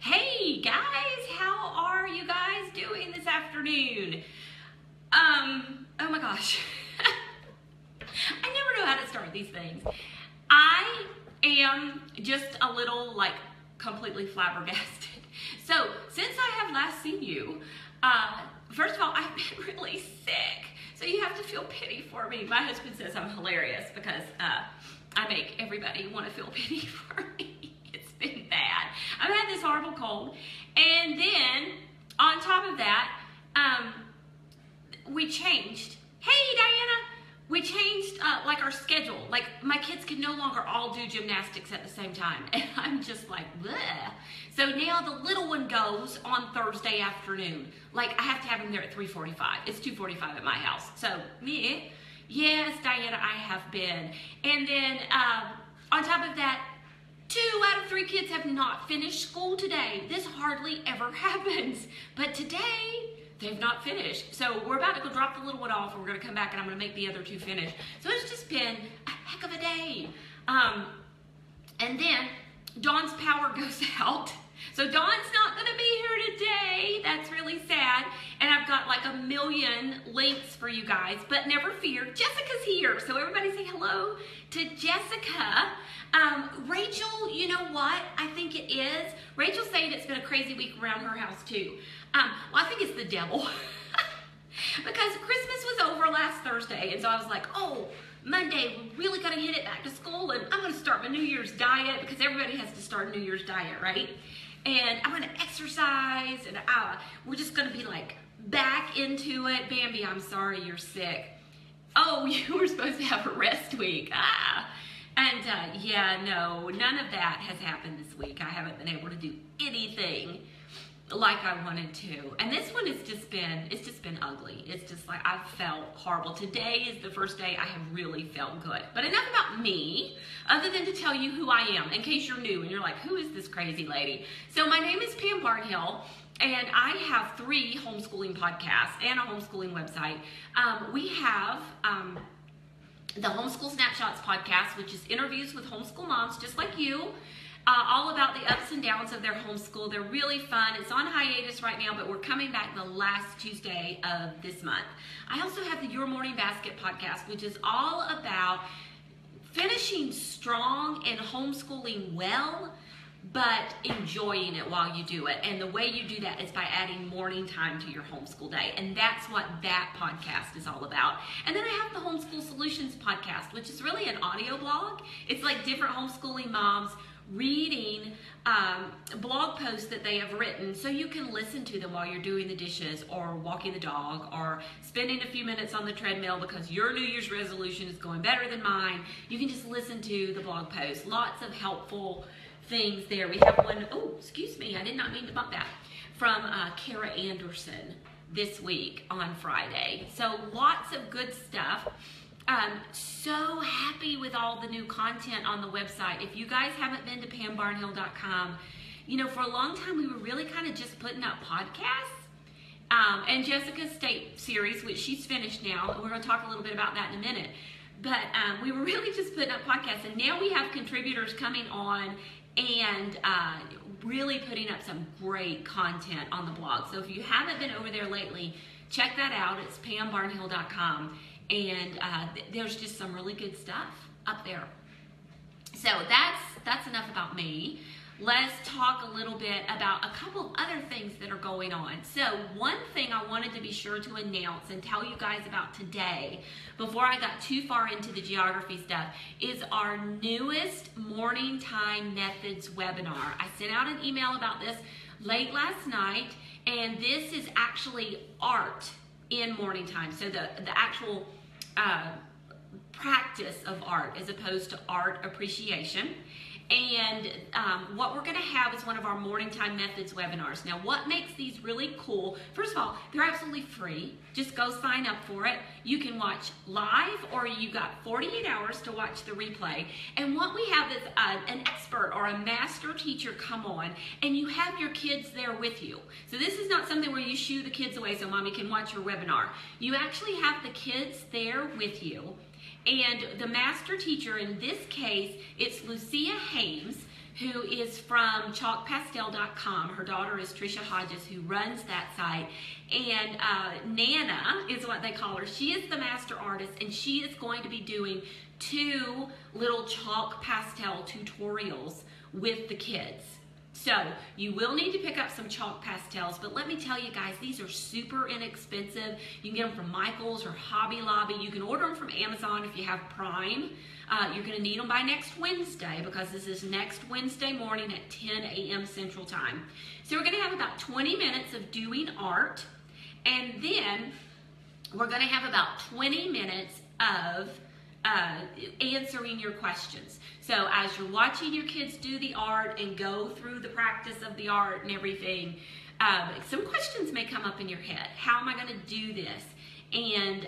Hey guys, how are you guys doing this afternoon? Oh my gosh. I never know how to start these things. I am just a little like completely flabbergasted. So since I have last seen you, first of all, I've been really sick. So you have to feel pity for me. My husband says I'm hilarious because I make everybody want to feel pity for me. It's been bad. I've had this horrible cold. And then on top of that, we changed. Hey, Diana. We changed like our schedule. Like my kids could no longer all do gymnastics at the same time. And I'm just like, bleh. So now the little one goes on Thursday afternoon. Like I have to have him there at 3:45. It's 2:45 at my house. So me, yes, Diana, I have been. And then on top of that, 2 out of 3 kids have not finished school today. This hardly ever happens. But today, they've not finished. So we're about to go drop the little one off and we're going to come back and I'm going to make the other 2 finish. So it's just been a heck of a day. And then Dawn's power goes out. So Dawn's not going to be here today. That's really sad. And I've got like a million links for you guys, but never fear, Jessica's here. So everybody say hello to Jessica. Rachel, you know what? I think it is. Rachel's saying it's been a crazy week around her house too. Well, I think it's the devil because Christmas was over last Thursday. And so I was like, oh, Monday, we're really going to hit it back to school. And I'm going to start my New Year's diet because everybody has to start a New Year's diet, right? And I'm going to exercise and we're just going to be like back into it. Bambi, I'm sorry you're sick. Oh, you were supposed to have a rest week. And yeah, no, none of that has happened this week. I haven't been able to do anything like I wanted to. And this one has just been, it's just been ugly. It's just like, I felt horrible. Today is the first day I have really felt good. But enough about me, other than to tell you who I am, in case you're new and you're like, who is this crazy lady? So my name is Pam Barnhill, and I have 3 homeschooling podcasts and a homeschooling website. We have, the Homeschool Snapshots podcast, which is interviews with homeschool moms just like you, all about the ups and downs of their homeschool. They're really fun. It's on hiatus right now, but we're coming back the last Tuesday of this month. I also have the Your Morning Basket podcast, which is all about finishing strong and homeschooling well, but enjoying it while you do it. And the way you do that is by adding morning time to your homeschool day. And that's what that podcast is all about. And then I have the Homeschool Solutions podcast, which is really an audio blog. It's like different homeschooling moms reading blog posts that they have written so you can listen to them while you're doing the dishes or walking the dog or spending a few minutes on the treadmill because your New Year's resolution is going better than mine. You can just listen to the blog posts. Lots of helpful things there. We have one, oh, excuse me, I did not mean to bump that, from Kara Anderson this week on Friday. So lots of good stuff. So happy with all the new content on the website. If you guys haven't been to pambarnhill.com, you know, for a long time we were really kind of just putting up podcasts. And Jessica's State series, which she's finished now, and we're going to talk a little bit about that in a minute. But we were really just putting up podcasts, and now we have contributors coming on and really putting up some great content on the blog. So if you haven't been over there lately, check that out. It's pambarnhill.com, and there's just some really good stuff up there. So that's enough about me. Let's talk a little bit about a couple other things that are going on. So one thing I wanted to be sure to announce and tell you guys about today, before I got too far into the geography stuff, is our newest Morning Time Methods webinar. I sent out an email about this late last night, and this is actually art in morning time. So the actual practice of art as opposed to art appreciation. And what we're going to have is one of our Morning Time Methods webinars. Now, what makes these really cool, first of all, they're absolutely free. Just go sign up for it. You can watch live, or you got 48 hours to watch the replay. And what we have is an expert or a master teacher come on, and you have your kids there with you. So this is not something where you shoo the kids away so mommy can watch your webinar. You actually have the kids there with you. And the master teacher, in this case, it's Lucia Haymes. who is from chalkpastel.com. Her daughter is Tricia Hodges, who runs that site. And Nana is what they call her. She is the master artist, and she is going to be doing 2 little chalk pastel tutorials with the kids. So you will need to pick up some chalk pastels, but let me tell you guys, these are super inexpensive. You can get them from Michael's or Hobby Lobby. You can order them from Amazon if you have Prime. You're gonna need them by next Wednesday, because this is next Wednesday morning at 10 a.m. Central Time. So we're gonna have about 20 minutes of doing art, and then we're gonna have about 20 minutes of answering your questions. So as you're watching your kids do the art and go through the practice of the art and everything, some questions may come up in your head. How am I going to do this? And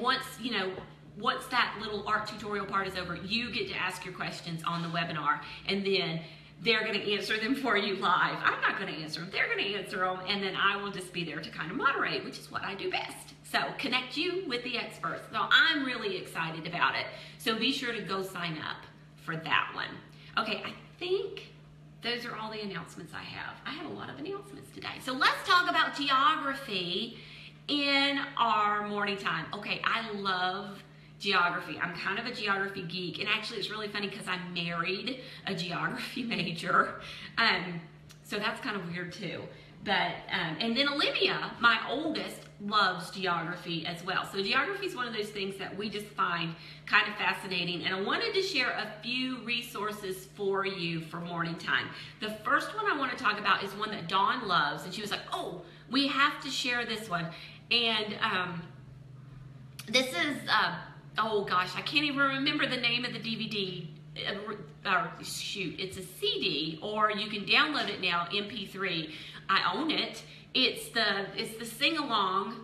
once, you know, once that little art tutorial part is over, you get to ask your questions on the webinar, and then they're going to answer them for you live. I'm not going to answer them. They're going to answer them, and then I will just be there to kind of moderate, which is what I do best. So connect you with the experts. So I'm really excited about it. So be sure to go sign up for that one. Okay, I think those are all the announcements I have. I have a lot of announcements today. So let's talk about geography in our morning time. Okay, I love geography. I'm kind of a geography geek. And actually, it's really funny because I married a geography major. So that's kind of weird too. But, and then Olivia, my oldest, loves geography as well. So geography is one of those things that we just find kind of fascinating, and I wanted to share a few resources for you for morning time. The first one I want to talk about is one that Dawn loves, and she was like, oh, we have to share this one. And this is, oh gosh, I can't even remember the name of the DVD. Shoot, it's a CD, or you can download it now, MP3. I own it. It's the sing-along.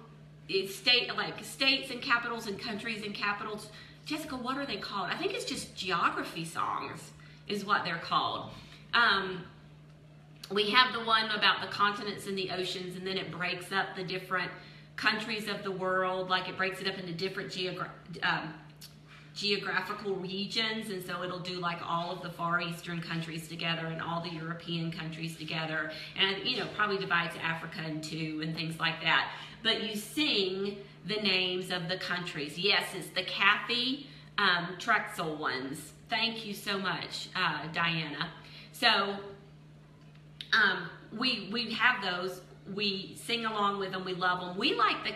It's states and capitals and countries and capitals. Jessica, what are they called? I think it's just geography songs is what they're called. We have the one about the continents and the oceans, and then it breaks up the different countries of the world. Like it breaks it up into different geographical regions, and so it'll do like all of the Far Eastern countries together and all the European countries together, and you know, probably divides Africa in 2 and things like that. But you sing the names of the countries. Yes, it's the Kathy Trexel ones. Thank you so much, Diana. So we have those. We sing along with them. We love them. We like the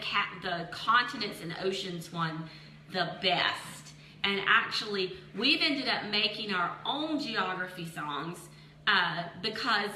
continents and oceans one the best. And actually, we've ended up making our own geography songs because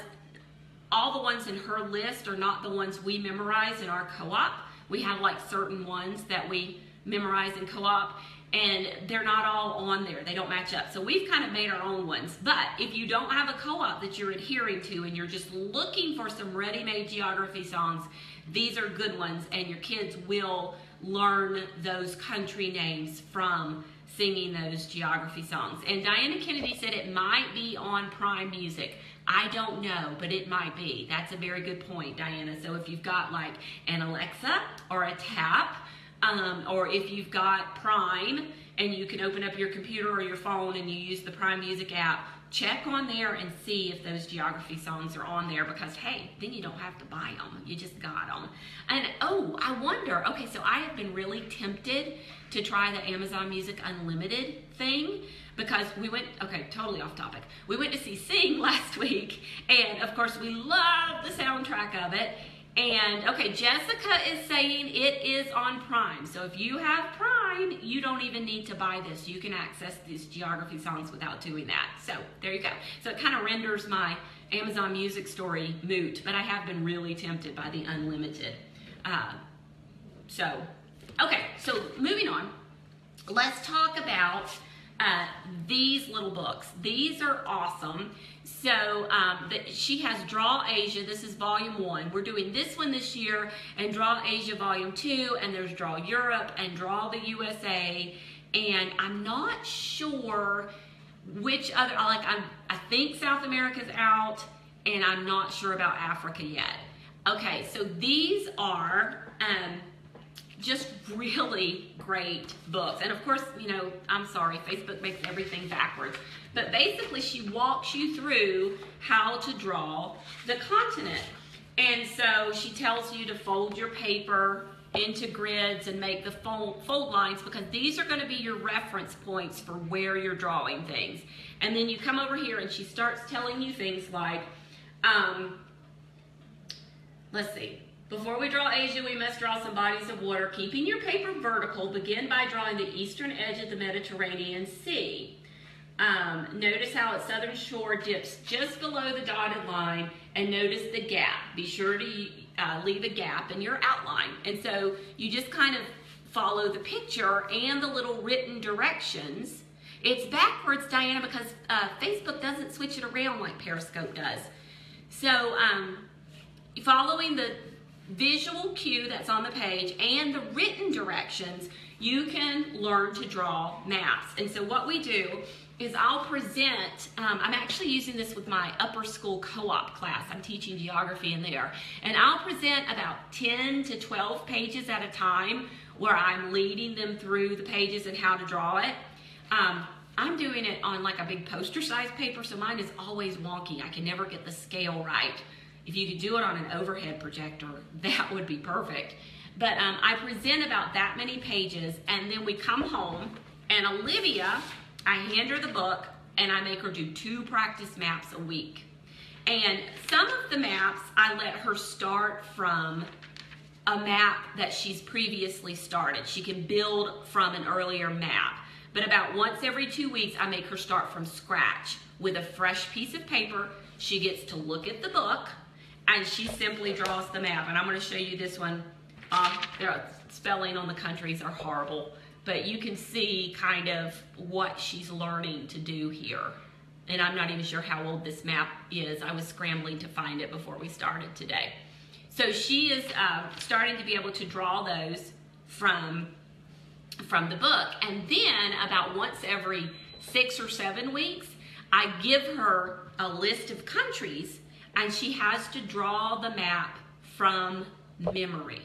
all the ones in her list are not the ones we memorize in our co-op. We have like certain ones that we memorize in co-op, and they're not all on there. They don't match up. So we've kind of made our own ones. But if you don't have a co-op that you're adhering to and you're just looking for some ready-made geography songs, these are good ones, and your kids will learn those country names from singing those geography songs. And Diana Kennedy said it might be on Prime Music. I don't know, but it might be. That's a very good point, Diana. So if you've got like an Alexa or a tap, or if you've got Prime and you can open up your computer or your phone and you use the Prime Music app, check on there and see if those geography songs are on there, because hey, then you don't have to buy them. You just got them. And oh, I wonder, okay, so I have been really tempted to try the Amazon Music Unlimited thing, because we went, okay, totally off topic. We went to see Sing last week, and of course we love the soundtrack of it. And okay, Jessica is saying it is on Prime. So if you have Prime, you don't even need to buy this. You can access these geography songs without doing that. So there you go. So it kind of renders my Amazon Music story moot, but I have been really tempted by the unlimited. Okay, so moving on. Let's talk about these little books. These are awesome. So she has Draw Asia. This is volume 1. We're doing this one this year, and Draw Asia volume 2, and there's Draw Europe and Draw the USA, and I'm not sure which other, like I think South America's out, and I'm not sure about Africa yet. Okay, so these are just really great books. And of course, you know, I'm sorry, Facebook makes everything backwards. But basically she walks you through how to draw the continent. And so she tells you to fold your paper into grids and make the fold lines, because these are going to be your reference points for where you're drawing things. And then you come over here and she starts telling you things like, let's see. Before we draw Asia, we must draw some bodies of water. Keeping your paper vertical, begin by drawing the eastern edge of the Mediterranean Sea. Notice how its southern shore dips just below the dotted line, and notice the gap. Be sure to leave a gap in your outline. And so you just kind of follow the picture and the little written directions. It's backwards, Diana, because Facebook doesn't switch it around like Periscope does. So following the visual cue that's on the page and the written directions, you can learn to draw maps. And so what we do is I'll present, I'm actually using this with my upper school co-op class. I'm teaching geography in there. And I'll present about 10 to 12 pages at a time where I'm leading them through the pages and how to draw it. I'm doing it on like a big poster size paper, so mine is always wonky. I can never get the scale right. If you could do it on an overhead projector, that would be perfect. But I present about that many pages, and then we come home, and Olivia, I hand her the book, and I make her do 2 practice maps a week. And some of the maps, I let her start from a map that she's previously started. She can build from an earlier map. But about once every 2 weeks, I make her start from scratch with a fresh piece of paper. She gets to look at the book, and she simply draws the map. And I'm going to show you this one. Their spelling on the countries are horrible, but you can see kind of what she's learning to do here. And I'm not even sure how old this map is. I was scrambling to find it before we started today. So she is starting to be able to draw those from the book. And then about once every 6 or 7 weeks, I give her a list of countries, and she has to draw the map from memory.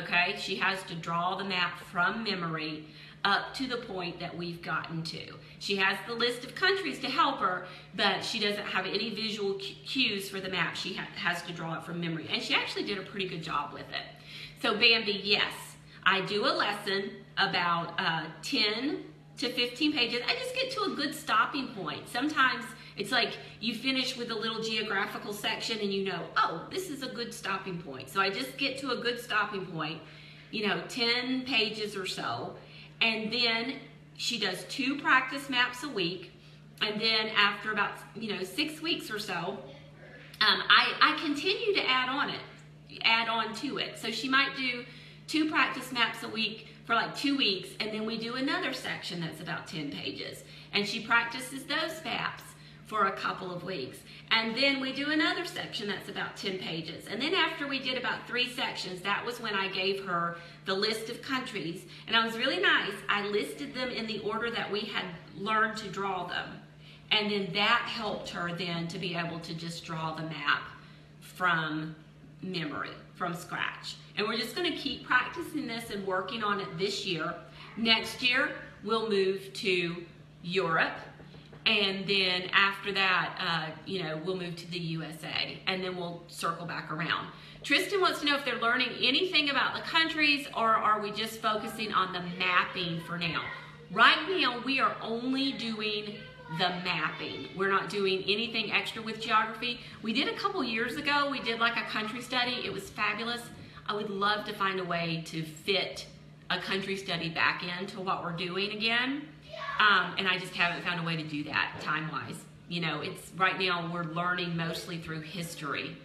Okay, she has to draw the map from memory up to the point that we've gotten to. She has the list of countries to help her, but she doesn't have any visual cues for the map. She has to draw it from memory, and she actually did a pretty good job with it. So Bambi, yes, I do a lesson about 10 to 15 pages. I just get to a good stopping point. Sometimes it's like you finish with a little geographical section and you know, oh, this is a good stopping point. So I just get to a good stopping point, you know, 10 pages or so. And then she does 2 practice maps a week. And then after about, you know, 6 weeks or so, I continue to add on to it. So she might do 2 practice maps a week for like 2 weeks. And then we do another section that's about 10 pages. And she practices those maps for a couple of weeks. And then we do another section that's about 10 pages. And then after we did about 3 sections, that was when I gave her the list of countries. And I was really nice. I listed them in the order that we had learned to draw them. And then that helped her then to be able to just draw the map from memory, from scratch. And we're just gonna keep practicing this and working on it this year. Next year, we'll move to Europe. And then after that, you know, we'll move to the USA, and then we'll circle back around. Tristan wants to know if they're learning anything about the countries, or are we just focusing on the mapping for now? Right now, we are only doing the mapping. We're not doing anything extra with geography. We did a couple years ago, we did like a country study. It was fabulous. I would love to find a way to fit a country study back into what we're doing again. And I just haven't found a way to do that time-wise. You know, it's right now we're learning mostly through history.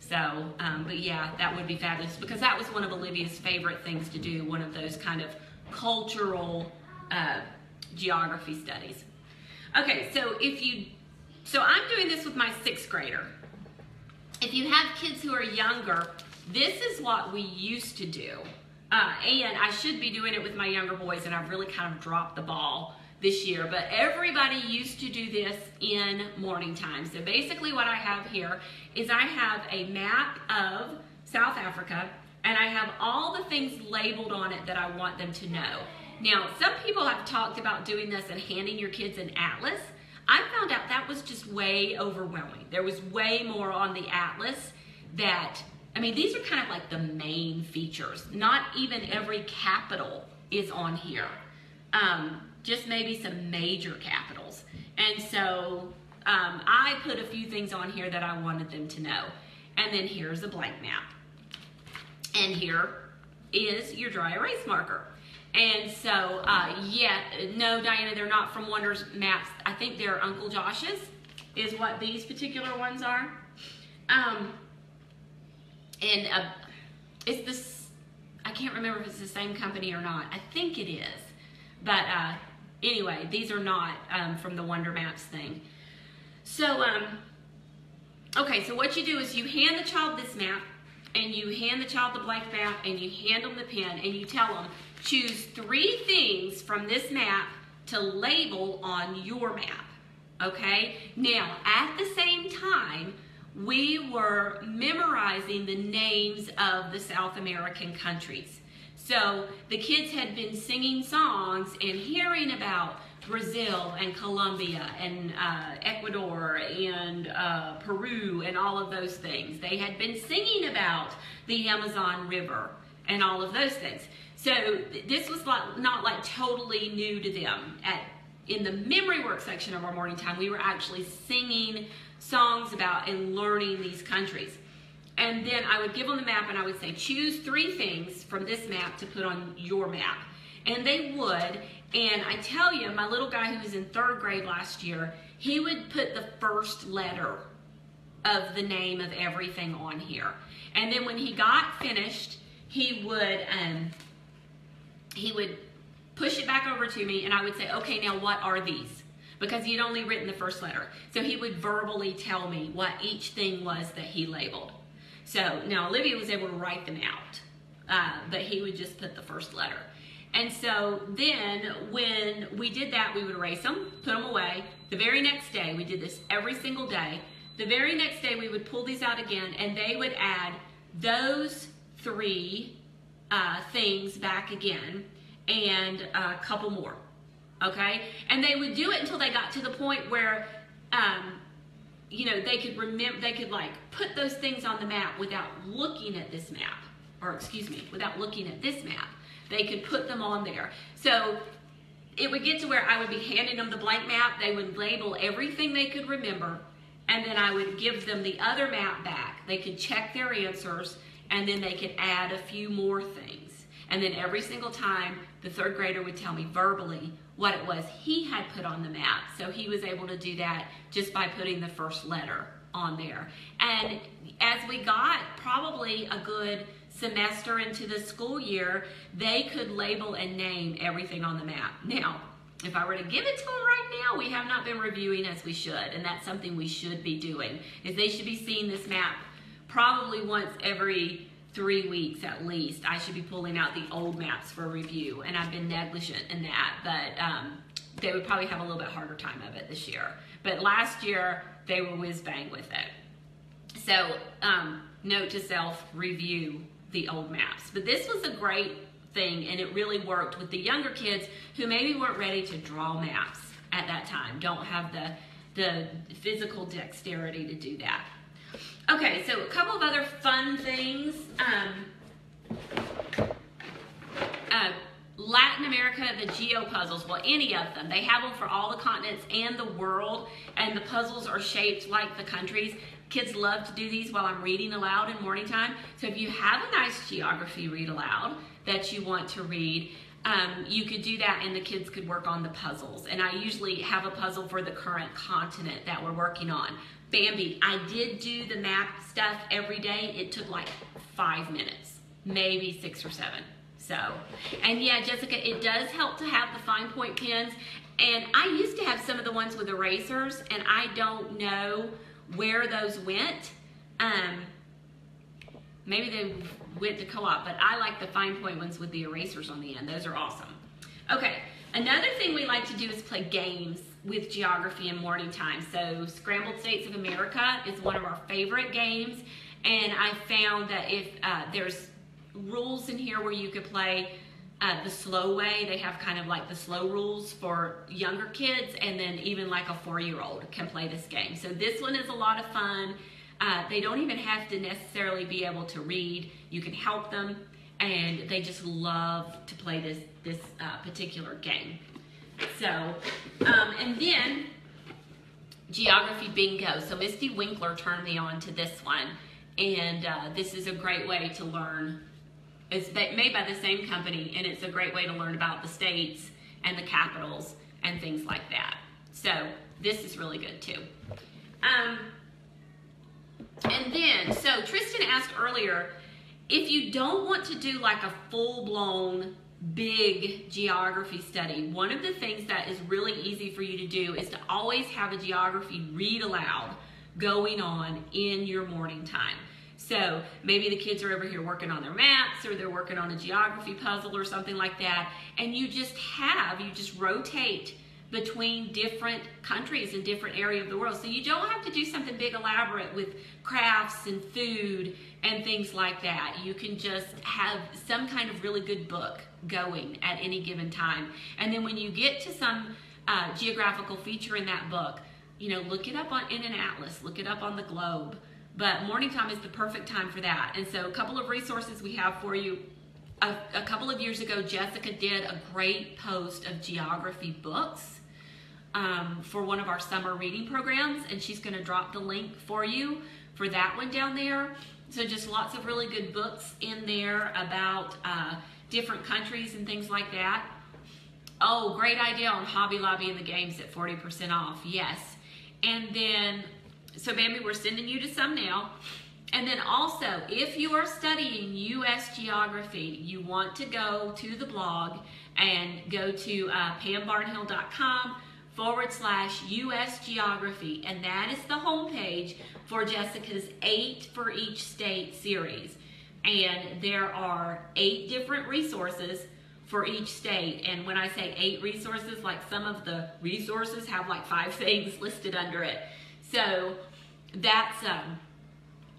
So, but yeah, that would be fabulous, because that was one of Olivia's favorite things to do, one of those kind of cultural geography studies. Okay, so I'm doing this with my 6th grader. If you have kids who are younger, this is what we used to do. And I should be doing it with my younger boys, and I've really kind of dropped the ball this year, but everybody used to do this in Morning Time. So basically what I have here is I have a map of South Africa, and I have all the things labeled on it that I want them to know. Now, some people have talked about doing this and handing your kids an atlas. I found out that was just way overwhelming. There was way more on the atlas that, I mean, these are kind of like the main features. Not even every capital is on here. Just maybe some major capitals. And so I put a few things on here that I wanted them to know. And then here's a blank map. And here is your dry erase marker. And so, yeah, no, Diana, they're not from Wonders Maps. I think they're Uncle Josh's is what these particular ones are. And it's this, I can't remember if it's the same company or not. I think it is. But anyway, these are not from the Wonder Maps thing. So, okay, so what you do is you hand the child this map, and you hand the child the blank map, and you hand them the pen, and you tell them, choose 3 things from this map to label on your map, okay? Now, at the same time, we were memorizing the names of the South American countries. So the kids had been singing songs and hearing about Brazil and Colombia and Ecuador and Peru and all of those things. They had been singing about the Amazon River and all of those things. So this was like, not like totally new to them. In the memory work section of our morning time, we were actually singing songs about and learning these countries. And then I would give them the map and I would say, choose 3 things from this map to put on your map. And they would. And I tell you, my little guy who was in 3rd grade last year, he would put the first letter of the name of everything on here. And then when he got finished, he would push it back over to me and I would say, okay, now what are these? Because he'd only written the first letter. So he would verbally tell me what each thing was that he labeled. So now Olivia was able to write them out, but he would just put the first letter. And so then when we did that, we would erase them, put them away. The very next day, we did this every single day. The very next day, we would pull these out again, and they would add those 3 things back again and a couple more, okay? And they would do it until they got to the point where, you know, they could remember, they could like put those things on the map without looking at this map, or excuse me, without looking at this map. They could put them on there. So it would get to where I would be handing them the blank map. They would label everything they could remember, and then I would give them the other map back. They could check their answers, and then they could add a few more things. And then every single time, the 3rd grader would tell me verbally what it was he had put on the map. So he was able to do that just by putting the first letter on there. And as we got probably a good semester into the school year, they could label and name everything on the map. Now, if I were to give it to them right now, we have not been reviewing as we should, and that's something we should be doing, is they should be seeing this map probably once every 3 weeks at least. I should be pulling out the old maps for review, and I've been negligent in that, but they would probably have a little bit harder time of it this year. But last year, they were whiz-bang with it. So, note to self, review the old maps. But this was a great thing, and it really worked with the younger kids who maybe weren't ready to draw maps at that time, don't have the physical dexterity to do that. Okay, so a couple of other fun things. Latin America, the geo puzzles, well, any of them. They have them for all the continents and the world, and the puzzles are shaped like the countries. Kids love to do these while I'm reading aloud in morning time. So if you have a nice geography read aloud that you want to read, you could do that and the kids could work on the puzzles. And I usually have a puzzle for the current continent that we're working on. Bambi, I did do the map stuff every day. It took like 5 minutes, maybe 6 or 7. So, and yeah, Jessica, it does help to have the fine point pens. And I used to have some of the ones with erasers, and I don't know where those went. Maybe they went to co-op, but I like the fine point ones with the erasers on the end. Those are awesome. Okay, another thing we like to do is play games with geography in morning time. So Scrambled States of America is one of our favorite games, and I found that if there's rules in here where you could play the slow way. They have kind of like the slow rules for younger kids, and then even like a 4-year-old can play this game. So this one is a lot of fun. They don't even have to necessarily be able to read. You can help them, and they just love to play this particular game. So, and then Geography Bingo. So Misty Winkler turned me on to this one, and this is a great way to learn. It's made by the same company, and it's a great way to learn about the states and the capitals and things like that. So this is really good too. And then, so Tristan asked earlier, if you don't want to do like a full-blown big geography study, one of the things that is really easy for you to do is to always have a geography read aloud going on in your morning time. So maybe the kids are over here working on their maps, or they're working on a geography puzzle or something like that, and you just rotate between different countries and different areas of the world. So you don't have to do something big elaborate with crafts and food and things like that. You can just have some kind of really good book going at any given time. And then when you get to some geographical feature in that book, you know, look it up in an atlas, look it up on the globe. But morning time is the perfect time for that. And so a couple of resources we have for you. A couple of years ago, Jessica did a great post of geography books for one of our summer reading programs, and she's going to drop the link for you for that one down there. So just lots of really good books in there about different countries and things like that. Oh, great idea on Hobby Lobby and the games at 40% off. Yes. And then, so Bambi, we're sending you to some now. And then also, if you are studying U.S. geography, you want to go to the blog and go to pambarnhill.com/US geography, and that is the homepage for Jessica's 8 for each state series. And there are 8 different resources for each state. And when I say 8 resources, like some of the resources have like 5 things listed under it. So that's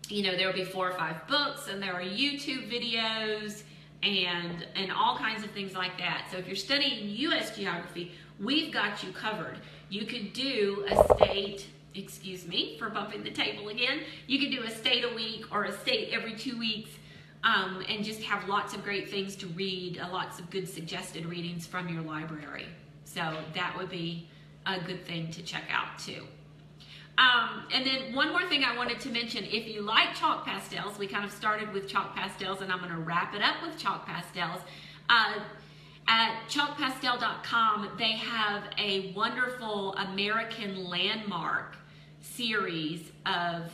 you know, there'll be 4 or 5 books, and there are YouTube videos and all kinds of things like that. So if you're studying U.S. geography, we've got you covered. You could do a state, excuse me for bumping the table again, you could do a state a week or a state every 2 weeks, and just have lots of great things to read, lots of good suggested readings from your library. So that would be a good thing to check out too. And then one more thing I wanted to mention, if you like chalk pastels, we kind of started with chalk pastels, and I'm going to wrap it up with chalk pastels. At chalkpastel.com, they have a wonderful American landmark series of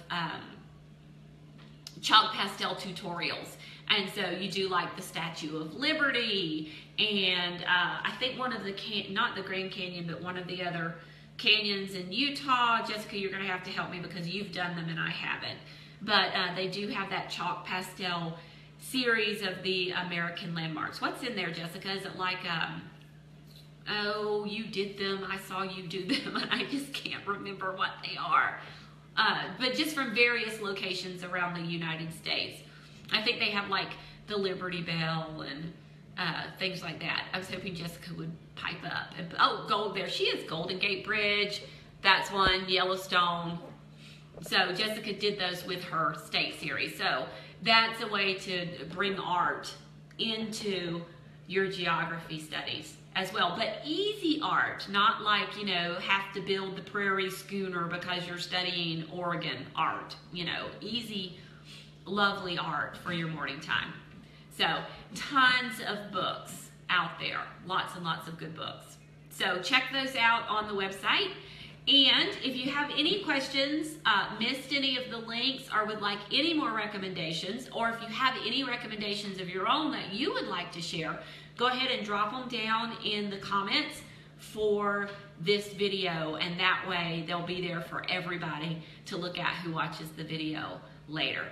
chalk pastel tutorials. And so you do like the Statue of Liberty, and I think one of the, not the Grand Canyon, but one of the other canyons in Utah. Jessica, you're going to have to help me because you've done them and I haven't. But they do have that chalk pastel series of the American landmarks. What's in there, Jessica? Is it like, oh, you did them, I saw you do them, and I just can't remember what they are. But just from various locations around the United States. I think they have like the Liberty Bell and things like that. I was hoping Jessica would pipe up. And, oh, gold, there she is, Golden Gate Bridge. That's one, Yellowstone. So Jessica did those with her state series. So that's a way to bring art into your geography studies as well. But easy art, not like, you know, have to build the prairie schooner because you're studying Oregon art. You know, easy, lovely art for your morning time. So tons of books out there, lots and lots of good books. So check those out on the website. And if you have any questions, missed any of the links, or would like any more recommendations, or if you have any recommendations of your own that you would like to share, go ahead and drop them down in the comments for this video, and that way they'll be there for everybody to look at who watches the video later.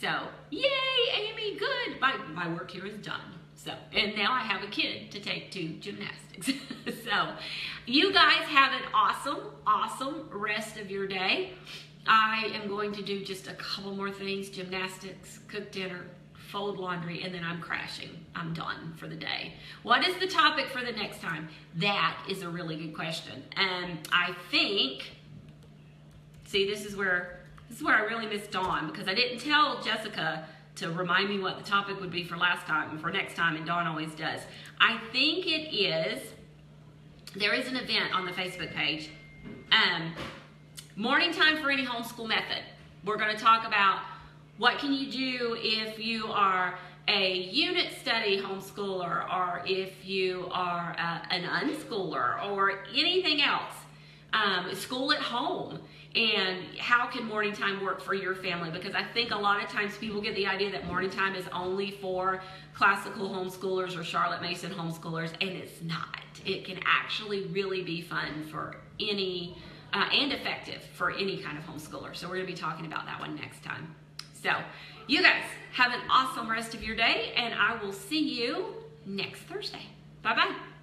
So, yay, Amy, good. My work here is done. So, and now I have a kid to take to gymnastics. So, you guys have an awesome, awesome rest of your day. I am going to do just a couple more things: gymnastics, cook dinner, fold laundry, and then I'm crashing. I'm done for the day. What is the topic for the next time? That is a really good question. And I think, see, this is where I really missed Dawn, because I didn't tell Jessica to remind me what the topic would be for last time and for next time, and Dawn always does. I think it is, there is an event on the Facebook page, Morning Time for Any Homeschool Method. We're going to talk about what can you do if you are a unit study homeschooler, or if you are an unschooler, or anything else. School at home, and how can morning time work for your family? Because I think a lot of times people get the idea that morning time is only for classical homeschoolers or Charlotte Mason homeschoolers, and it's not. It can actually really be fun for any, and effective for any kind of homeschooler. So we're going to be talking about that one next time. So you guys have an awesome rest of your day, and I will see you next Thursday. Bye-bye.